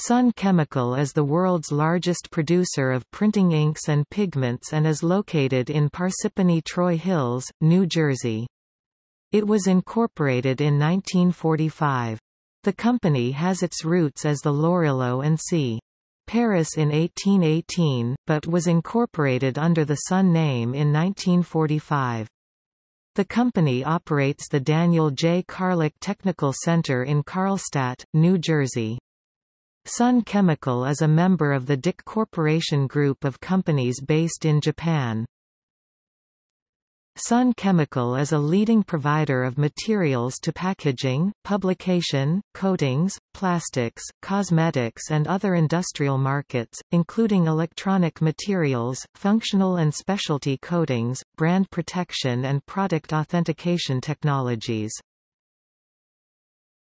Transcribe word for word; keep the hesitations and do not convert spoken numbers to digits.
Sun Chemical is the world's largest producer of printing inks and pigments and is located in Parsippany-Troy Hills, New Jersey. It was incorporated in nineteen forty-five. The company has its roots as the Laurilo and C. Paris in eighteen eighteen, but was incorporated under the Sun name in nineteen forty-five. The company operates the Daniel J. Carlick Technical Center in Carlstadt, New Jersey. Sun Chemical is a member of the D I C Corporation group of companies based in Japan. Sun Chemical is a leading provider of materials to packaging, publication, coatings, plastics, cosmetics and other industrial markets, including electronic materials, functional and specialty coatings, brand protection and product authentication technologies.